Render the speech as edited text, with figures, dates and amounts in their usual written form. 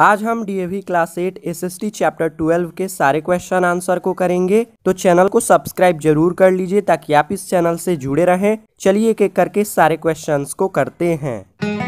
आज हम DAV class 8 SST chapter 12 के सारे क्वेश्चन आंसर को करेंगे, तो चैनल को सब्सक्राइब जरूर कर लीजिए ताकि आप इस चैनल से जुड़े रहें। चलिए एक एक करके सारे क्वेश्चंस को करते हैं।